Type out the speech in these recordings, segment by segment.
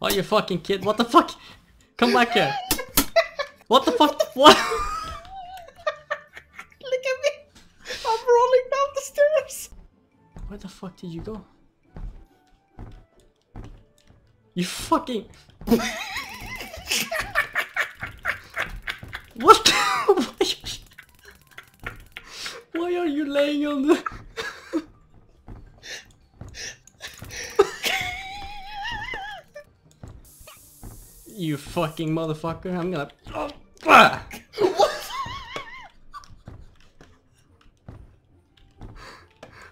Oh, you're fucking kid. What the fuck? Come back here. What the fuck? What? Look at me. I'm rolling down the stairs. Where the fuck did you go? You fucking... What the... Why are you laying on the... You fucking motherfucker, I'm gonna... Oh, fuck! What?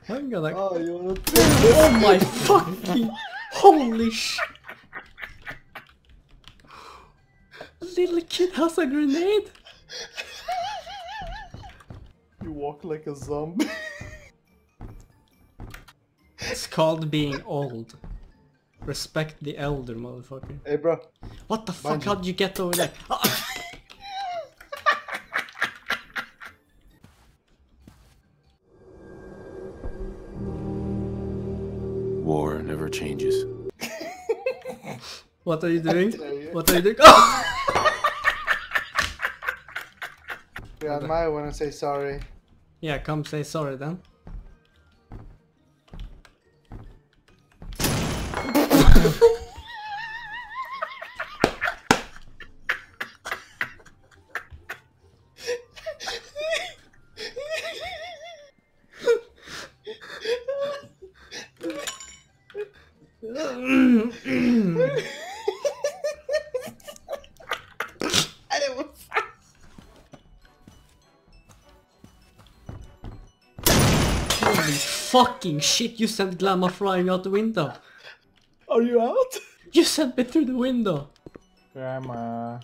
I'm gonna... Oh, you wanna... Oh my fucking... Holy sh... Little kid has a grenade? You walk like a zombie. It's called being old. Respect the elder, motherfucker. Hey, bro. What the fuck? How did you get over there? Oh. War never changes. What are you doing? What are you doing? Oh! Yeah, I might want to say sorry. Yeah, come say sorry then. Holy fucking shit, you sent Glamma flying out the window. Are you out? You sent me through the window. Glamma.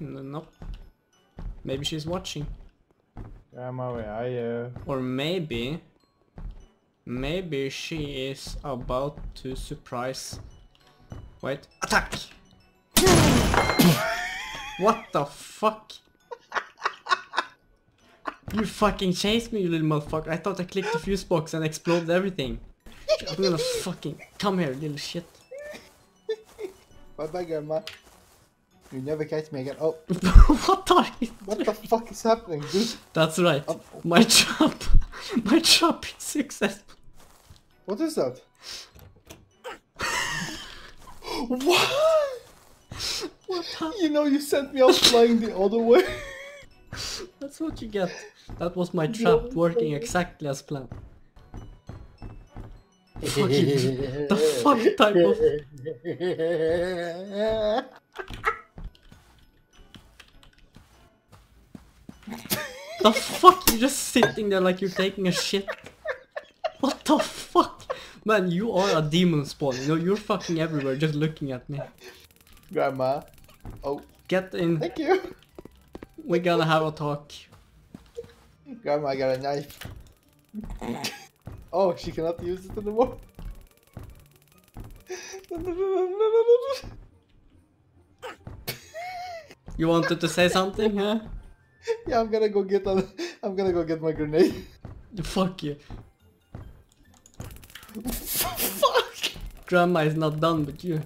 No, no. Maybe she's watching. Glamma, where are you? Or maybe... Maybe she is about to surprise... Wait. Attack! What the fuck? You fucking chased me, you little motherfucker. I thought I clicked the fuse box and exploded everything. I'm gonna fucking... Come here, little shit. Bye bye, grandma. You never catch me again. Oh. What the fuck is happening, dude? That's right. Oh. My job. My job is successful. What is that? What? What happened? You know, you sent me out flying the other way. That's what you get. That was my trap working exactly as planned. Fucking, the fuck type of... The fuck, you're just sitting there like you're taking a shit. What the fuck? Man, you are a demon spawn, you know, you're fucking everywhere just looking at me. Grandma. Oh. Get in. Thank you. We're gonna have a talk. Grandma got a knife. Oh, she cannot use it anymore. You wanted to say something, huh? Yeah, I'm gonna go get my grenade. Fuck you. Fuck. Grandma is not done with you.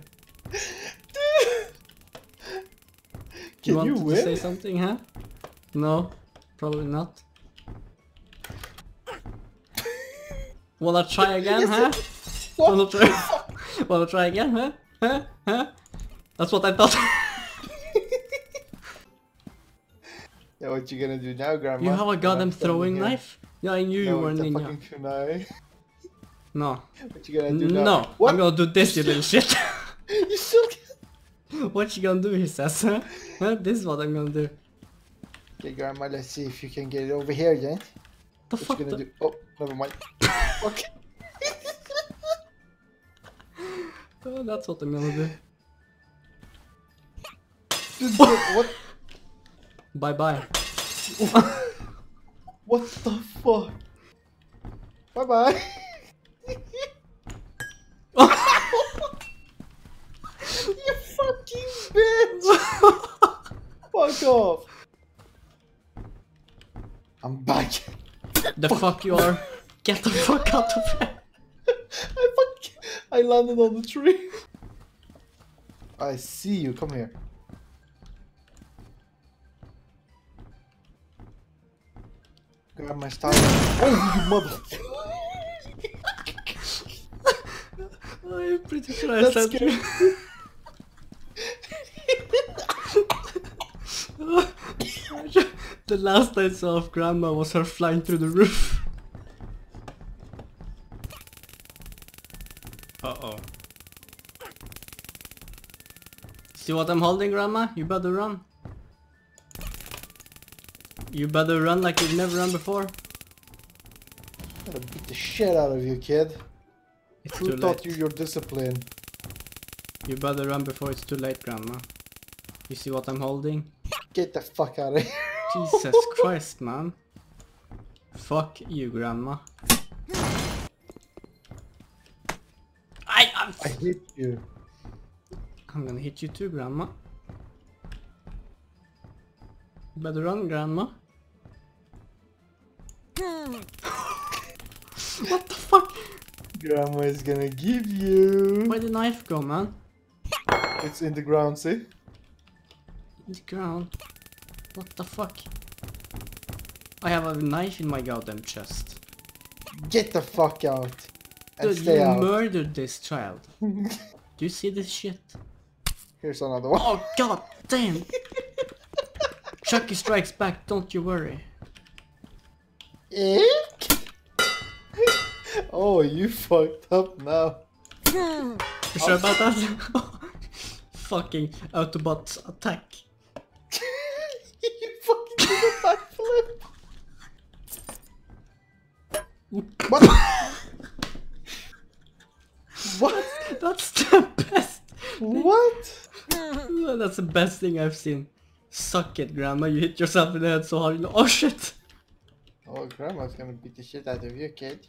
Can you wanted to say something, huh? No, probably not. Wanna try again, huh? Wanna try again, huh? Huh? Huh? That's what I thought. Yeah, what you gonna do now, Grandma? You have a goddamn throwing knife? Yeah, I knew you were a ninja. Kunai. No. What you gonna do now? No, what? I'm gonna do this, you little shit. You still can't. What you gonna do, he says, huh? This is what I'm gonna do. Okay, Grandma, let's see if you can get it over here then. The fuck you gonna do? Oh, never mind. Okay. Oh, that's what I'm gonna do. What? Bye bye. What the fuck? Bye bye. You fucking bitch. Fuck off. I'm back. The fuck you are. Get the fuck out of here. I landed on the tree. I see you. Come here. Grab my style. Oh, you mother! I'm pretty sure I stabbed you. The last I saw of Grandma was her flying through the roof. Uh-oh. See what I'm holding, Grandma? You better run. You better run like you've never run before. I'm gonna beat the shit out of you, kid. It's too late. Who taught you your discipline? You better run before it's too late, Grandma. You see what I'm holding? Get the fuck out of here. Jesus Christ, man. Fuck you, Grandma. I hit you. I'm gonna hit you too, Grandma. Better run, Grandma. What the fuck? Grandma is gonna give you. Where'd the knife go, man? It's in the ground, see? In the ground? What the fuck? I have a knife in my goddamn chest. Get the fuck out. And dude, stay out. Murdered this child. Do you see this shit? Here's another one. Oh god damn! Chucky strikes back, don't you worry. Eek. Oh, you fucked up now. You sure about that? Fucking Autobots attack. You fucking did a backflip. What? What? That's the best. What? That's the best thing I've seen. Suck it, Grandma. You hit yourself in the head so hard. Oh shit. Oh, Grandma's gonna beat the shit out of you, kid.